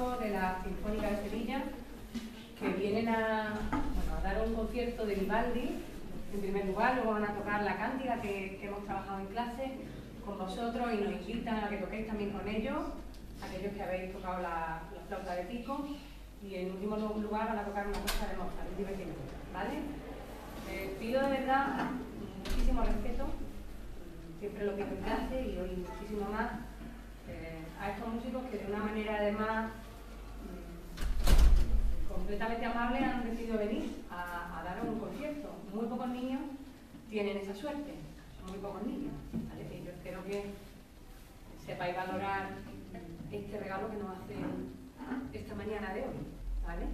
músicos de la Sinfónica de Sevilla que vienen a dar un concierto de Vivaldi en primer lugar, luego van a tocar la Cantiga que hemos trabajado en clase con vosotros y nos invitan a que toquéis también con ellos, aquellos que habéis tocado la flauta de pico, y en último lugar van a tocar una cosa de Mozart, un divertido, ¿vale? Pido de verdad muchísimo respeto, siempre lo pido en clase y hoy muchísimo más, a estos músicos que de una manera además completamente amable han decidido venir a daros un concierto. Muy pocos niños tienen esa suerte, muy pocos niños, ¿vale? Y yo espero que sepáis valorar este regalo que nos hace esta mañana de hoy, ¿vale?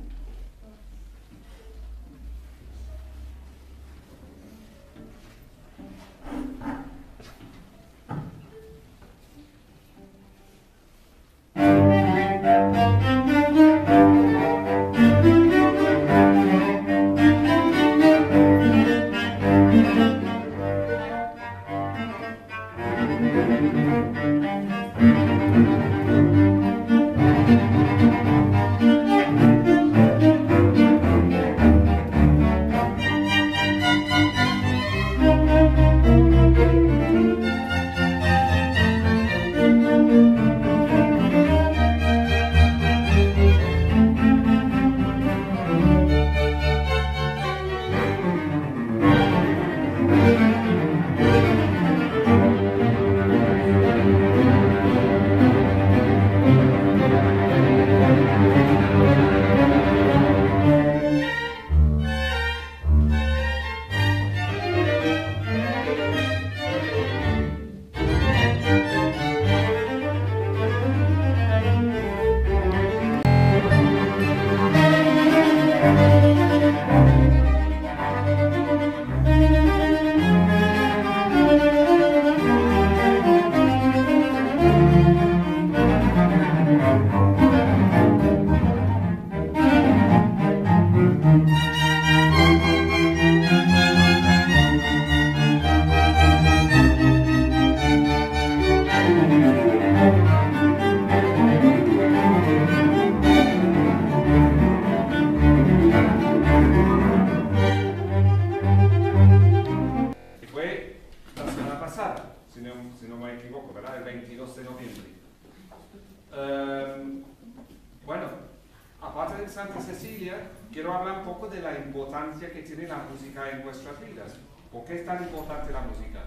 Aparte de Santa Cecilia, quiero hablar un poco de la importancia que tiene la música en vuestras vidas. ¿Por qué es tan importante la música?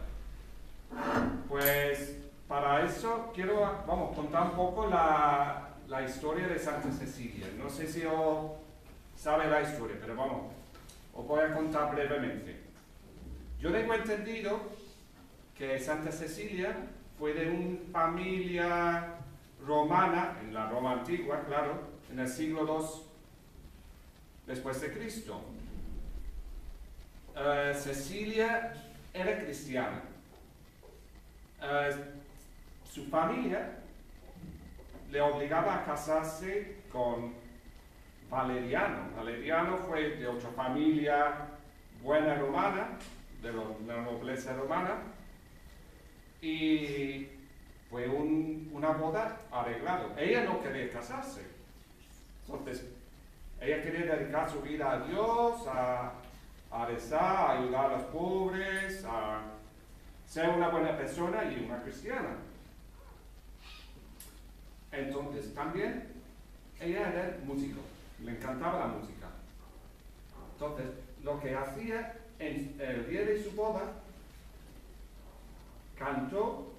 Pues para eso quiero contar un poco la historia de Santa Cecilia. No sé si os sabe la historia, pero os voy a contar brevemente. Yo tengo entendido que Santa Cecilia fue de una familia romana, en la Roma antigua, claro, en el siglo II después de Cristo. Cecilia era cristiana. Su familia le obligaba a casarse con Valeriano. Valeriano fue de otra familia buena romana, de la nobleza romana, y fue una boda arreglada. Ella no quería casarse. Entonces, ella quería dedicar su vida a Dios, a rezar, a ayudar a los pobres, a ser una buena persona y una cristiana. Entonces, también, ella era músico, le encantaba la música. Entonces, lo que hacía en el día de su boda, cantó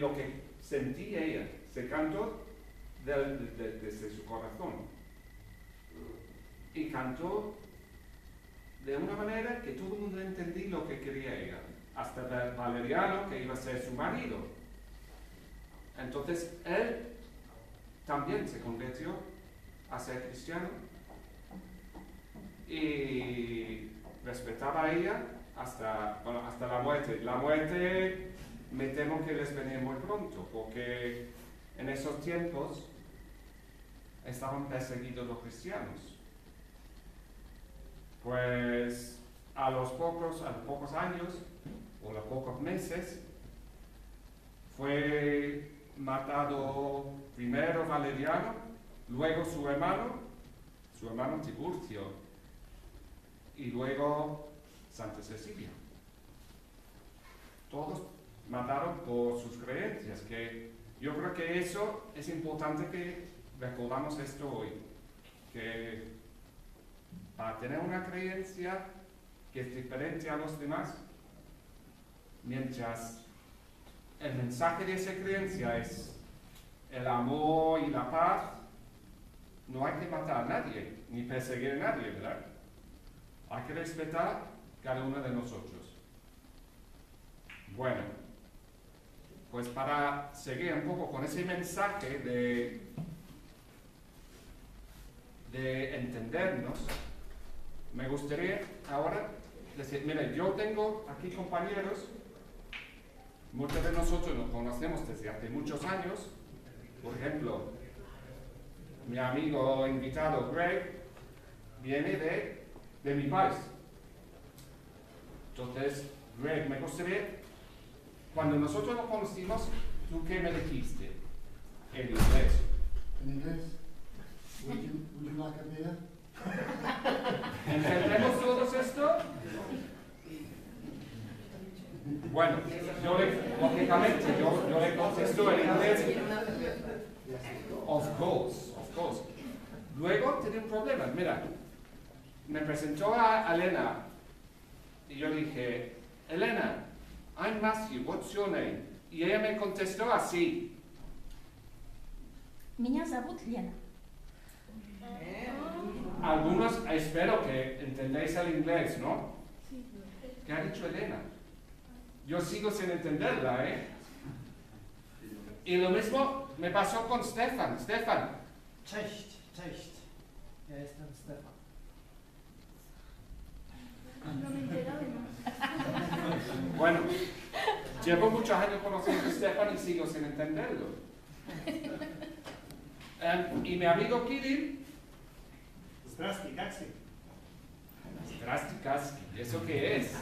lo que sentía ella. Se cantó desde su corazón y cantó de una manera que todo el mundo entendía lo que quería ella, hasta Valeriano, que iba a ser su marido. Entonces él también se convirtió a ser cristiano y respetaba a ella hasta la muerte. La muerte me temo que les venía muy pronto, porque en esos tiempos estaban perseguidos los cristianos. Pues a los pocos años o a los pocos meses fue matado primero Valeriano, luego su hermano Tiburcio, y luego Santa Cecilia. Todos mataron por sus creencias, que yo creo que eso es importante que recordamos esto hoy, que para tener una creencia que es diferente a los demás, mientras el mensaje de esa creencia es el amor y la paz, no hay que matar a nadie, ni perseguir a nadie, ¿verdad? Hay que respetar cada uno de nosotros. Bueno, pues para seguir un poco con ese mensaje de entendernos, me gustaría ahora decir, mira, yo tengo aquí compañeros, muchos de nosotros nos conocemos desde hace muchos años, por ejemplo, mi amigo invitado Greg viene de mi país. Entonces, Greg, me gustaría, cuando nosotros nos conocimos, ¿tú qué me dijiste? En inglés. ¿En inglés? ¿Would you like a beer? ¿Entendemos todos esto? Bueno, lógicamente yo le contesto en inglés. Of course. Luego tenía un problema. Mira, me presentó a Elena y yo le dije, Elena, I'm Matthew, what's your name? Y ella me contestó así. Меня зовут Лена. Algunos, espero que entendáis el inglés, ¿no? Sí. ¿Qué ha dicho Elena? Yo sigo sin entenderla, ¿eh? Y lo mismo me pasó con Stefan. Stefan. Cześć. Ja jestem Stefan. No me enteraba, ¿no? Bueno, llevo muchos años conociendo a Stefan y sigo sin entenderlo. Y mi amigo Kirill. Zdrasti, Kaski. ¿Eso qué es?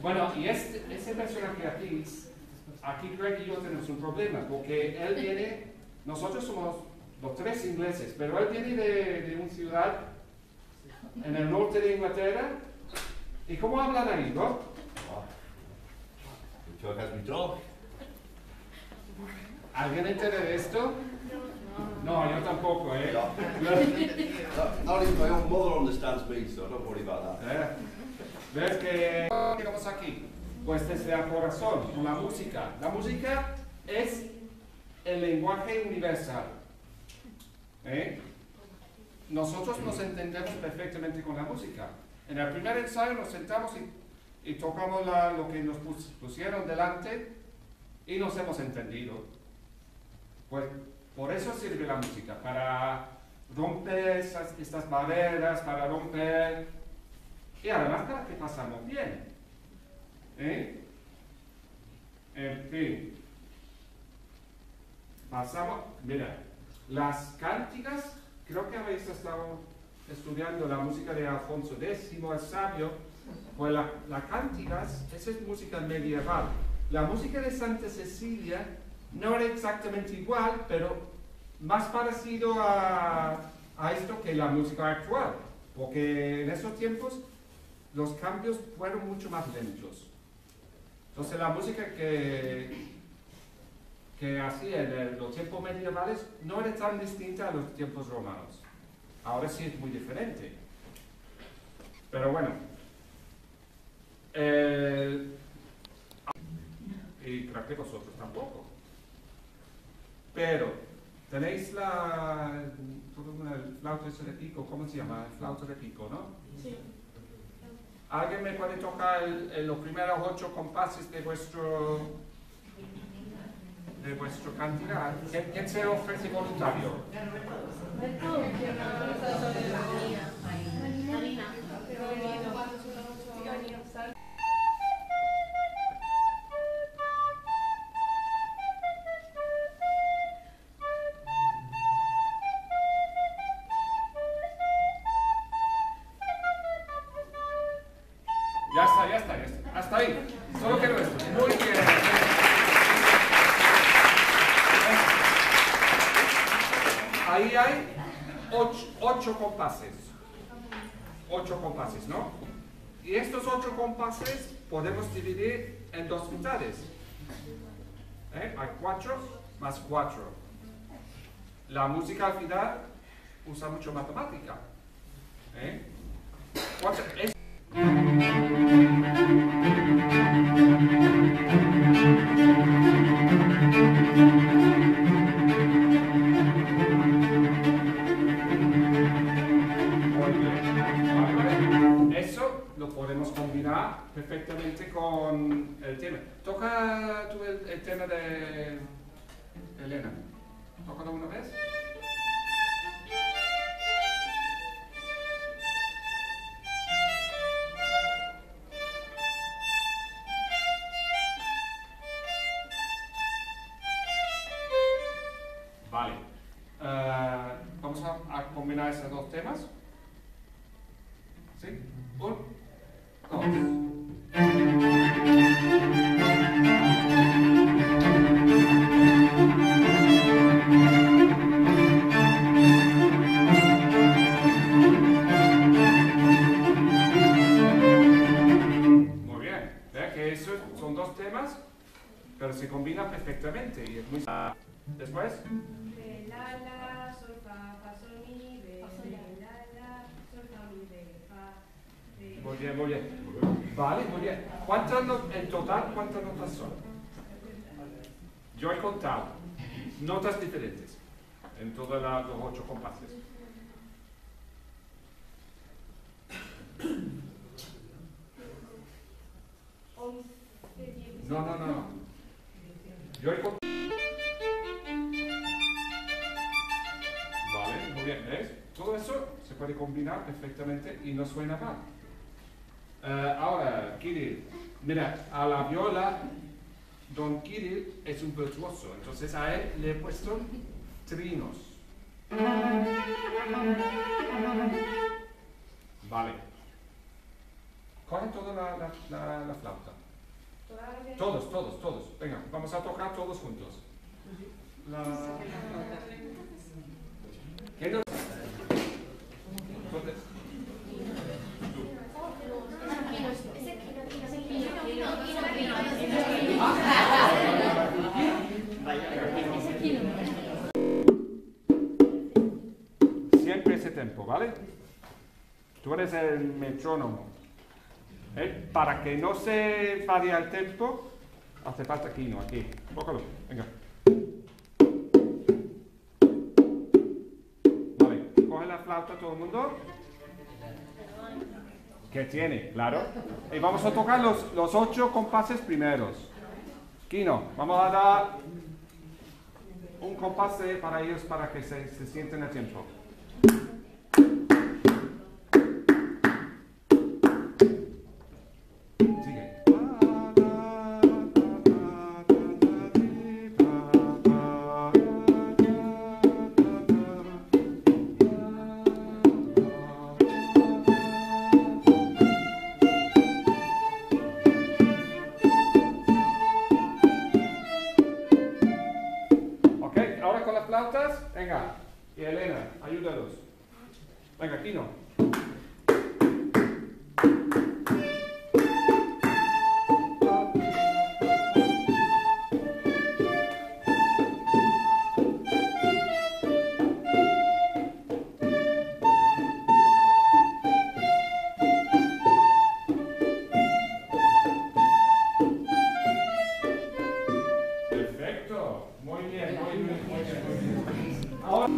Bueno, y ese personaje aquí Greg y yo tenemos un problema, porque él viene, nosotros somos los tres ingleses, pero él viene de una ciudad en el norte de Inglaterra, ¿y cómo hablan ahí, no? ¿Alguien entiende de esto? No, yo tampoco, ¿eh? Ahora mi madre understands me, so don't worry about that. ¿Ves que tenemos aquí? Pues desde el corazón, con la música. La música es el lenguaje universal. ¿Eh? Nosotros nos entendemos perfectamente con la música. En el primer ensayo nos sentamos y tocamos lo que nos pusieron delante y nos hemos entendido. Pues por eso sirve la música, para romper estas barreras, para romper... Y además para que pasamos bien. ¿Eh? En fin. Pasamos. Mira, las cánticas, creo que habéis estado estudiando la música de Alfonso X, el sabio. Pues las cánticas, esa es música medieval. La música de Santa Cecilia no era exactamente igual, pero más parecido a esto que la música actual. Porque en esos tiempos los cambios fueron mucho más lentos. Entonces la música que hacía en los tiempos medievales no era tan distinta a los tiempos romanos. Ahora sí es muy diferente. Pero bueno. Y creo que vosotros tampoco. Pero tenéis el flauta de pico, ¿cómo se llama? El flauta de pico, ¿no? Sí. ¿Alguien me puede tocar los primeros 8 compases de vuestro cantidad? ¿Quién se ofrece voluntario? Ya está. Hasta ahí. Solo quiero esto. Muy bien. hay 8 compases. 8 compases, ¿no? Y estos 8 compases podemos dividir en dos mitades. Hay 4 más 4. La música al final usa mucho matemática. Eso lo podemos combinar perfectamente con el tema. Toca tú el tema de Elena. Tócalo una vez. Vale. Vamos a combinar esos dos temas. ¿Sí? 1, 2. Pero se combina perfectamente y es muy... Después... Re, la, la, sol, fa, fa, sol, mi, re, la, la, sol, fa, mi, re, fa. Muy bien, muy bien. Vale, muy bien. ¿Cuántas notas, en total, cuántas notas son? Yo he contado notas diferentes en todos los 8 compases. No, no, no. Vale, muy bien, ¿ves? Todo eso se puede combinar perfectamente y no suena mal. Ahora, Kirill, mira, a la viola, don Kirill es un virtuoso, entonces a él le he puesto trinos. Vale. Coge toda la flauta. Todos, todos, todos. Venga, vamos a tocar todos juntos. ¿Qué nos... Siempre ese tempo, ¿vale? Tú eres el metrónomo. Para que no se varía el tempo, hace falta aquí, no, aquí. Pócalo, venga. Vale, coge la flauta todo el mundo. Que tiene, claro. Y vamos a tocar los 8 compases primeros. Kino, vamos a dar un compás para ellos para que se sienten el tiempo. Venga, y Elena, ayúdalos. Venga, aquí no. Perfecto, muy bien, muy bien, muy bien, muy bien. Ahora...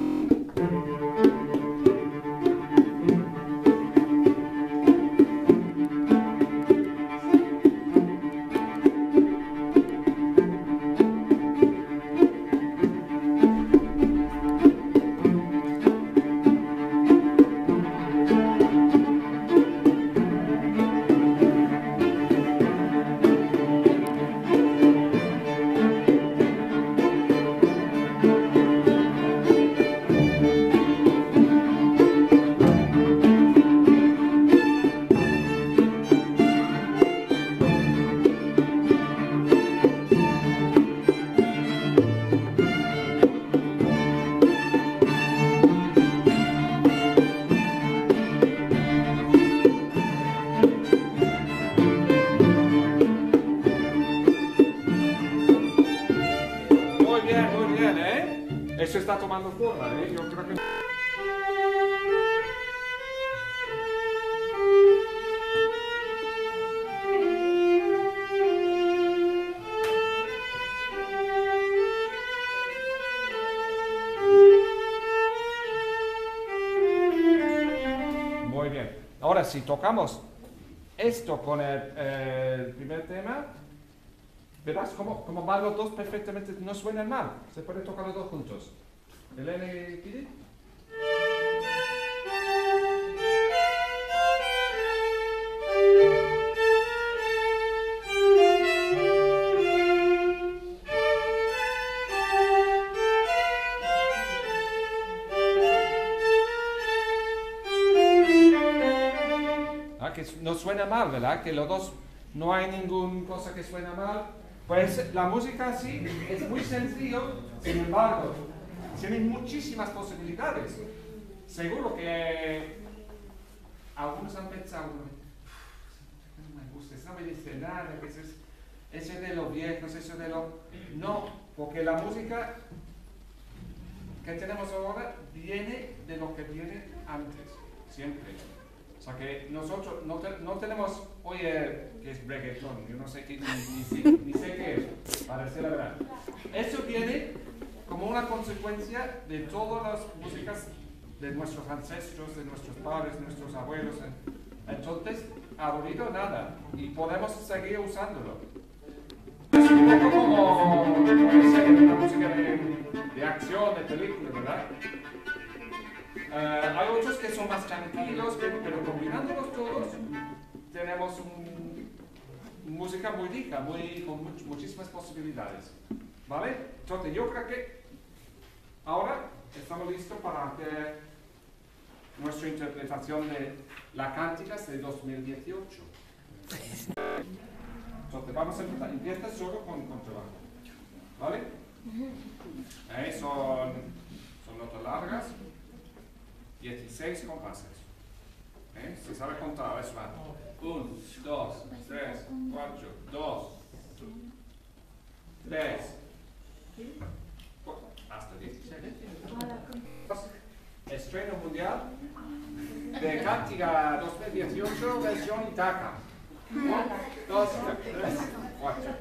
Esso sta tomando forma, eh? Io credo che... Muy bien. Ahora, si tocamos esto con el primer tema, verás cómo van los dos perfectamente, no suenan mal. Se pueden tocar los dos juntos. Elena y Kirill. No suena mal, ¿verdad? Que los dos no hay ninguna cosa que suena mal. Pues la música así es muy sencillo, sin embargo, tiene muchísimas posibilidades. Seguro que algunos han pensado, no me gusta, sabe de nada, eso es de los viejos, eso de los... No, porque la música que tenemos ahora viene de lo que viene antes, siempre. O sea que nosotros no tenemos, oye, que es reggaetón, yo no sé qué, ni sé qué es, para decir la verdad. Eso viene como una consecuencia de todas las músicas de nuestros ancestros, de nuestros padres, de nuestros abuelos. Entonces, abolido nada, y podemos seguir usándolo. Es un poco como una música de acción, de película, ¿verdad? Hay otros que son más tranquilos, pero combinándolos todos tenemos música muy rica, con muchísimas posibilidades, ¿vale? Entonces yo creo que ahora estamos listos para hacer nuestra interpretación de la Cantiga de 2018. Entonces vamos a empezar, empieza solo con trabajo, ¿vale? Son notas largas. 16 compases. Se sabe contar, eso va. 1, 2, 3, 4, 2, 3, hasta 16. Estreno mundial de Cantiga 2018, versión Itaca. 1, 2, 3, 4.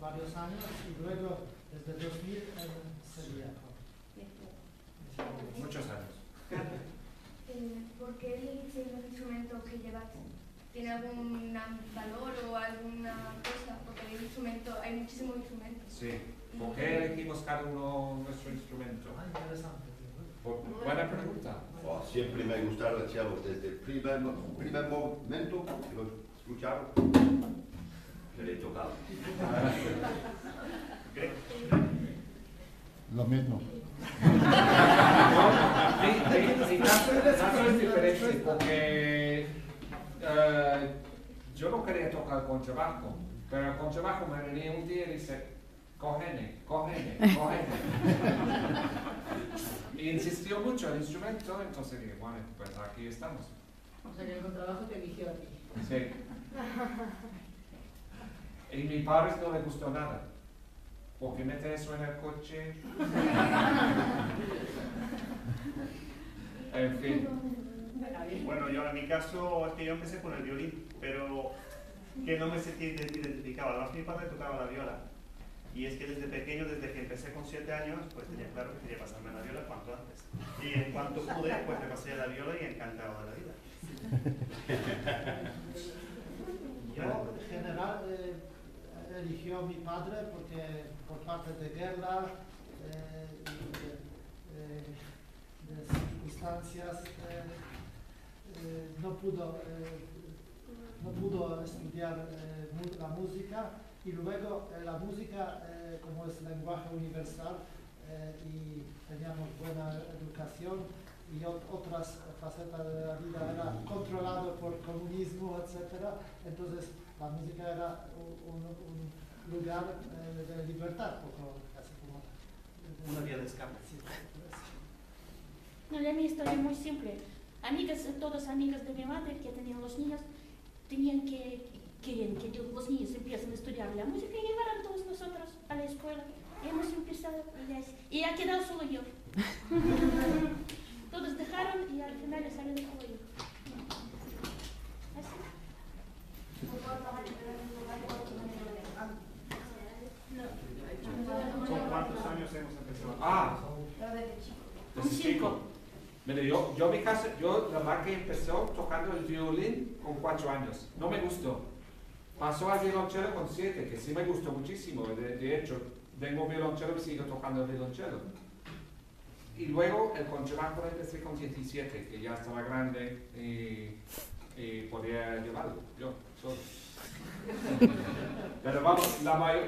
Varios años y luego desde 2000 en Sevilla. Muchos años. ¿Por qué el instrumento que llevaste tiene algún valor o alguna cosa? Porque hay muchísimos instrumentos. Sí. ¿Por qué elegimos cada uno nuestro instrumento? Ah, interesante. Buena pregunta. Oh, siempre me gustaron los chelos desde el primer momento que lo escucharon. Le he tocado. Lo mismo. Sí, caso es diferente porque yo no quería tocar contrabajo, pero el contrabajo me venía un día y dice, cógene. Y insistió mucho el instrumento, entonces dije, bueno, pues aquí estamos. O sea que el contrabajo te eligió a ti. Sí. Y a mis padres no les gustó nada, porque mete eso en el coche. en fin. Bueno, yo en mi caso es que yo empecé con el violín, pero que no me identificaba. Más mi padre tocaba la viola. Y es que desde pequeño, desde que empecé con 7 años, pues tenía claro que quería pasarme la viola cuanto antes. Y en cuanto pude, pues me pasé la viola y encantado de la vida. Yo, en general, eligió a mi padre porque por parte de guerra, de circunstancias, no pudo estudiar la música. Y luego la música, como es lenguaje universal, y teníamos buena educación y otras facetas de la vida, era controlado por comunismo, etc. Entonces la música era un lugar de libertad, casi como una vía de escape. Sí, no, la mi historia es muy simple. Amigas, todas amigas de mi madre que tenían los niños, tenían que los niños empiezan a estudiar la música y llevaron todos nosotros a la escuela. Y hemos empezado y ha quedado solo yo. Todos dejaron y al final les salió solo yo. Así. ¿Con cuántos años hemos empezado? Ah, con 5. Yo mi caso, la verdad que empezó tocando el violín con 4 años. No me gustó. Pasó al violonchelo con 7, que sí me gustó muchísimo. De hecho, tengo violonchelo y sigo tocando el violonchelo. Y luego el contrabajo empecé con 17, que ya estaba grande y podía llevarlo yo solo. Pero vamos,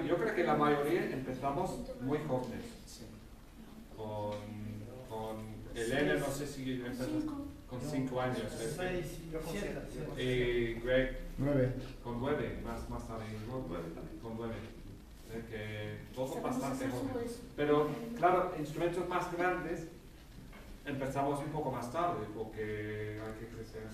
yo creo que la mayoría empezamos muy jóvenes. Sí. Con Elena, no sé si empezó con 5 años. 6, Greg, 9. Con 9, más tarde. Con 9. Todos bastante jóvenes. Pero, claro, instrumentos más grandes empezamos un poco más tarde porque hay que crecer.